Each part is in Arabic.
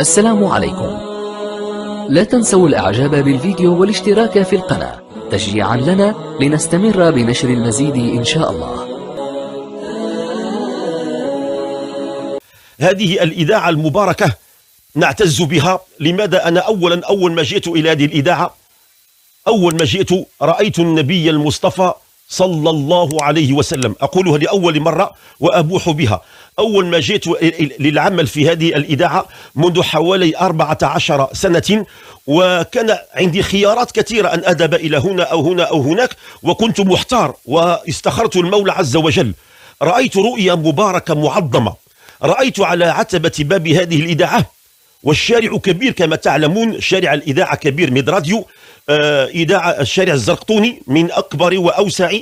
السلام عليكم. لا تنسوا الإعجاب بالفيديو والاشتراك في القناة تشجيعا لنا لنستمر بنشر المزيد إن شاء الله. هذه الإذاعة المباركة نعتز بها. لماذا؟ أنا أول ما جئت إلى هذه الإذاعة، أول ما جئت رأيت النبي المصطفى صلى الله عليه وسلم، أقولها لأول مرة وأبوح بها. أول ما جئت للعمل في هذه الإذاعة منذ حوالي 14 سنة، وكان عندي خيارات كثيرة أن أذهب إلى هنا أو هنا أو هناك، وكنت محتار، واستخرت المولى عز وجل. رأيت رؤيا مباركة معظمة، رأيت على عتبة باب هذه الإذاعة، والشارع كبير كما تعلمون، شارع الإذاعة كبير، مدراديو إذاعة الشارع الزرقطوني من أكبر وأوسع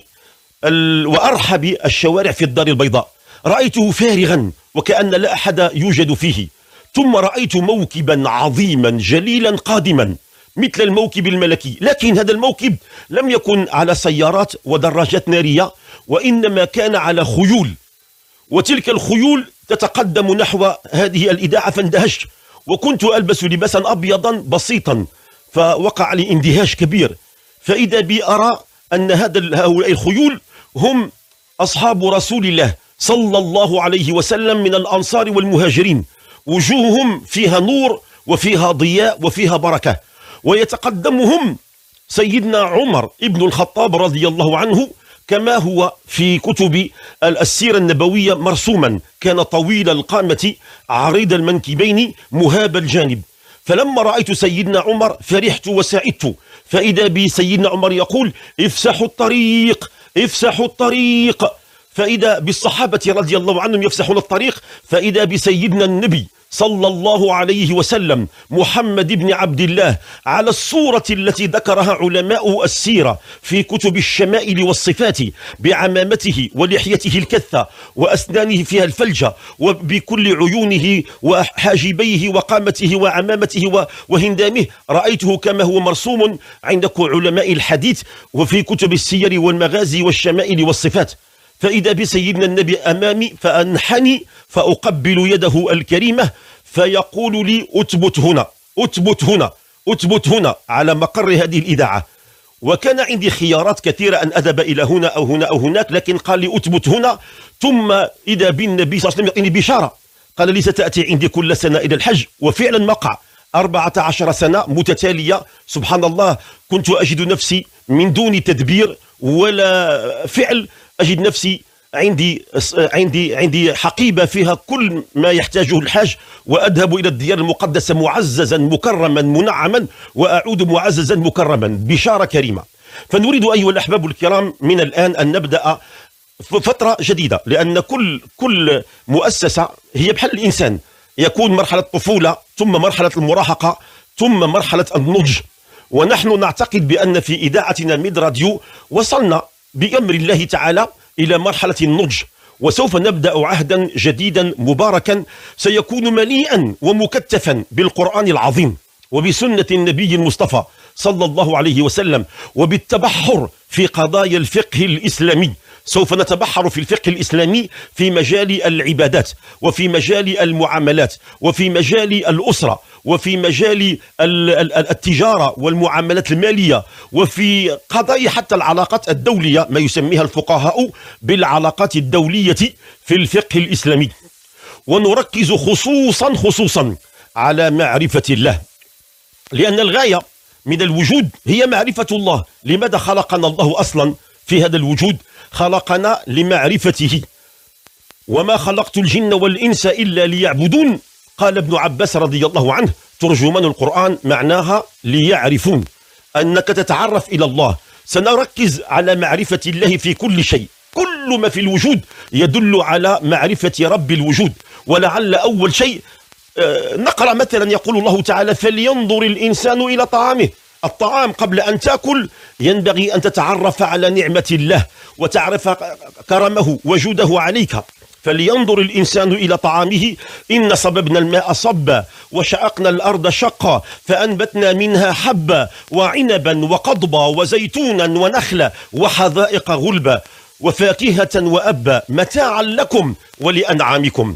وأرحب الشوارع في الدار البيضاء. رأيته فارغا وكأن لا أحد يوجد فيه، ثم رأيت موكبا عظيما جليلا قادما مثل الموكب الملكي، لكن هذا الموكب لم يكن على سيارات ودراجات نارية، وإنما كان على خيول، وتلك الخيول تتقدم نحو هذه الإذاعة. فاندهشت، وكنت ألبس لباسا أبيضا بسيطا، فوقع لي اندهاش كبير. فإذا بي أرى أن هؤلاء الخيول هم أصحاب رسول الله صلى الله عليه وسلم من الأنصار والمهاجرين، وجوههم فيها نور وفيها ضياء وفيها بركة. ويتقدمهم سيدنا عمر ابن الخطاب رضي الله عنه، كما هو في كتب السيرة النبوية مرسوما، كان طويل القامة عريض المنكبين مهاب الجانب. فلما رأيت سيدنا عمر فرحت وسعدت. فإذا بي سيدنا عمر يقول: افسحوا الطريق، افسحوا الطريق. فإذا بالصحابة رضي الله عنهم يفسحون الطريق. فإذا بسيدنا النبي صلى الله عليه وسلم محمد بن عبد الله على الصورة التي ذكرها علماء السيرة في كتب الشمائل والصفات، بعمامته ولحيته الكثة وأسنانه فيها الفلجة، وبكل عيونه وحاجبيه وقامته وعمامته وهندامه، رأيته كما هو مرسوم عند علماء الحديث وفي كتب السير والمغازي والشمائل والصفات. فإذا بسيدنا النبي أمامي فأنحني، فأقبل يده الكريمة، فيقول لي: أثبت هنا، أثبت هنا، أثبت هنا، على مقر هذه الإذاعة. وكان عندي خيارات كثيرة أن أذهب إلى هنا أو هنا أو هناك، لكن قال لي: أثبت هنا. ثم إذا بالنبي صلى الله عليه وسلم يعطيني بشارة، قال لي: ستأتي عندي كل سنة إلى الحج. وفعلا وقع 14 سنة متتالية، سبحان الله. كنت أجد نفسي من دون تدبير ولا فعل، أجد نفسي عندي حقيبة فيها كل ما يحتاجه الحاج، وأذهب إلى الديار المقدسة معززا مكرما منعما، وأعود معززا مكرما. بشارة كريمة. فنريد أيها الأحباب الكرام من الآن أن نبدأ فترة جديدة، لأن كل مؤسسة هي بحال الإنسان، يكون مرحلة طفولة، ثم مرحلة المراهقة، ثم مرحلة النضج. ونحن نعتقد بأن في إذاعتنا مدراديو وصلنا بأمر الله تعالى إلى مرحلة النضج، وسوف نبدأ عهدا جديدا مباركا، سيكون مليئا ومكتفا بالقرآن العظيم وبسنة النبي المصطفى صلى الله عليه وسلم، وبالتبحر في قضايا الفقه الإسلامي. سوف نتبحر في الفقه الإسلامي في مجال العبادات، وفي مجال المعاملات، وفي مجال الأسرة، وفي مجال التجارة والمعاملات المالية، وفي قضايا حتى العلاقات الدولية، ما يسميها الفقهاء بالعلاقات الدولية في الفقه الإسلامي. ونركز خصوصا على معرفة الله، لأن الغاية من الوجود هي معرفة الله. لماذا خلقنا الله أصلا في هذا الوجود؟ خلقنا لمعرفته. وما خلقت الجن والإنس إلا ليعبدون، قال ابن عباس رضي الله عنه ترجمان القرآن، معناها ليعرفون، أنك تتعرف إلى الله. سنركز على معرفة الله في كل شيء، كل ما في الوجود يدل على معرفة رب الوجود. ولعل أول شيء نقرأ مثلا يقول الله تعالى: فلينظر الإنسان إلى طعامه. الطعام قبل أن تأكل ينبغي أن تتعرف على نعمة الله، وتعرف كرمه وجوده عليك. فلينظر الإنسان إلى طعامه، إن صببنا الماء صبا، وشققنا الأرض شقا، فأنبتنا منها حبا وعنبا وقضبا وزيتونا ونخلا وحدائق غلبا وفاكهة وأبا، متاعا لكم ولأنعامكم.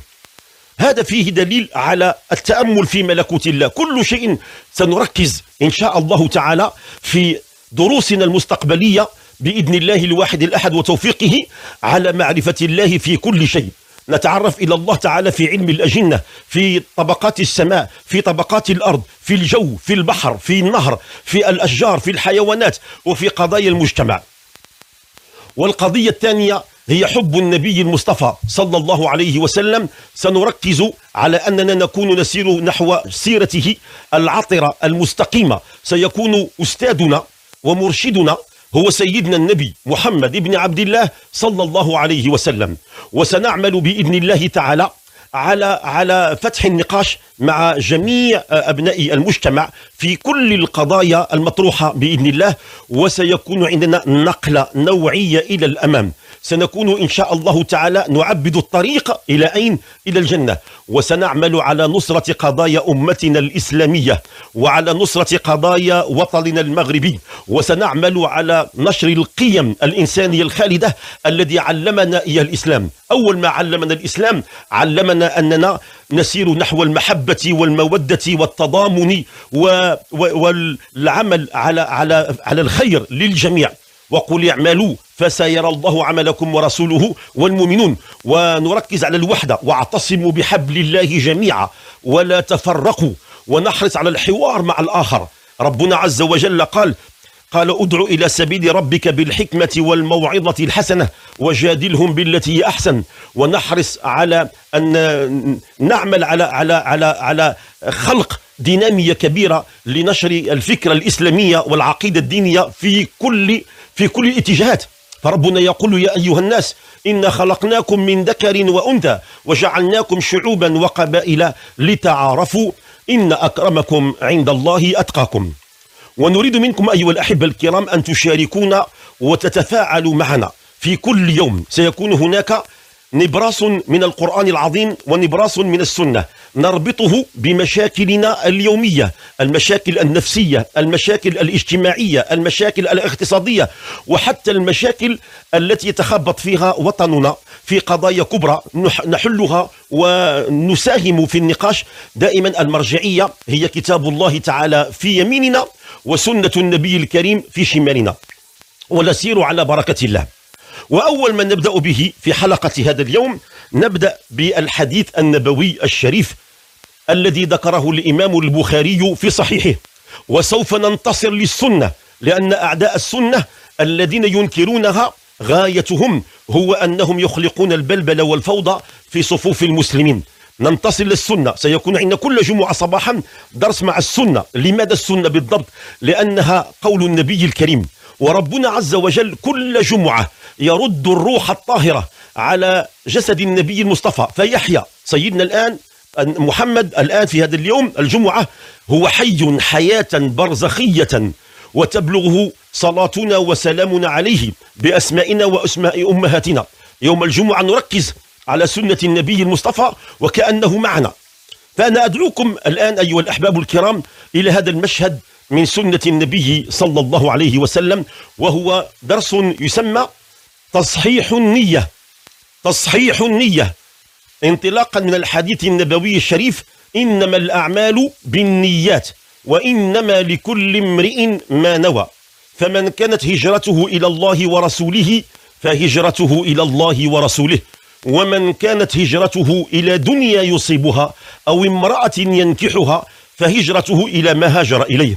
هذا فيه دليل على التأمل في ملكوت الله. كل شيء سنركز إن شاء الله تعالى في دروسنا المستقبلية بإذن الله الواحد الأحد وتوفيقه على معرفة الله في كل شيء. نتعرف إلى الله تعالى في علم الأجنة، في طبقات السماء، في طبقات الأرض، في الجو، في البحر، في النهر، في الأشجار، في الحيوانات، وفي قضايا المجتمع. والقضية الثانية هي حب النبي المصطفى صلى الله عليه وسلم. سنركز على أننا نكون نسير نحو سيرته العطرة المستقيمة. سيكون أستاذنا ومرشدنا هو سيدنا النبي محمد بن عبد الله صلى الله عليه وسلم. وسنعمل بإذن الله تعالى على فتح النقاش مع جميع أبناء المجتمع في كل القضايا المطروحة بإذن الله، وسيكون عندنا نقلة نوعية إلى الأمام. سنكون إن شاء الله تعالى نعبد الطريق إلى أين؟ إلى الجنة. وسنعمل على نصرة قضايا أمتنا الإسلامية، وعلى نصرة قضايا وطننا المغربي، وسنعمل على نشر القيم الإنسانية الخالدة الذي علمنا إياه الإسلام. أول ما علمنا الإسلام علمنا أننا نسير نحو المحبة والمودة والتضامن والعمل على الخير للجميع. وقل اعملوا فسيرى الله عملكم ورسوله والمؤمنون. ونركز على الوحدة، واعتصموا بحبل الله جميعا ولا تفرقوا، ونحرص على الحوار مع الآخر. ربنا عز وجل قال ادعو إلى سبيل ربك بالحكمة والموعظة الحسنة وجادلهم بالتي هي أحسن. ونحرص على أن نعمل على خلق دينامية كبيرة لنشر الفكرة الإسلامية والعقيدة الدينية في كل الاتجاهات. فربنا يقول يا أيها الناس إن خلقناكم من ذكر وأنثى وجعلناكم شعوبا وقبائل لتعارفوا إن أكرمكم عند الله أتقاكم. ونريد منكم أيها الأحبة الكرام أن تشاركونا وتتفاعلوا معنا في كل يوم. سيكون هناك نبراس من القرآن العظيم ونبراس من السنة نربطه بمشاكلنا اليومية، المشاكل النفسية، المشاكل الاجتماعية، المشاكل الاقتصادية، وحتى المشاكل التي يتخبط فيها وطننا في قضايا كبرى نحلها ونساهم في النقاش. دائما المرجعية هي كتاب الله تعالى في يميننا وسنة النبي الكريم في شمالنا، ونسير على بركة الله. وأول ما نبدأ به في حلقة هذا اليوم نبدأ بالحديث النبوي الشريف الذي ذكره الإمام البخاري في صحيحه. وسوف ننتصر للسنة، لأن أعداء السنة الذين ينكرونها غايتهم هو أنهم يخلقون البلبل والفوضى في صفوف المسلمين. ننتصر للسنة. سيكون عندنا كل جمعة صباحا درس مع السنة. لماذا السنة بالضبط؟ لأنها قول النبي الكريم. وربنا عز وجل كل جمعة يرد الروح الطاهرة على جسد النبي المصطفى فيحيى. سيدنا الآن محمد الآن في هذا اليوم الجمعة هو حي حياة برزخية، وتبلغه صلاتنا وسلامنا عليه بأسمائنا وأسماء أمهاتنا. يوم الجمعة نركز على سنة النبي المصطفى وكأنه معنا. فأنا أدعوكم الآن أيها الأحباب الكرام إلى هذا المشهد من سنة النبي صلى الله عليه وسلم، وهو درس يسمى تصحيح النية. تصحيح النية انطلاقا من الحديث النبوي الشريف إنما الأعمال بالنيات وإنما لكل امرئ ما نوى. فمن كانت هجرته إلى الله ورسوله فهجرته إلى الله ورسوله، ومن كانت هجرته إلى دنيا يصيبها أو امرأة ينكحها فهجرته إلى ما هاجر إليه.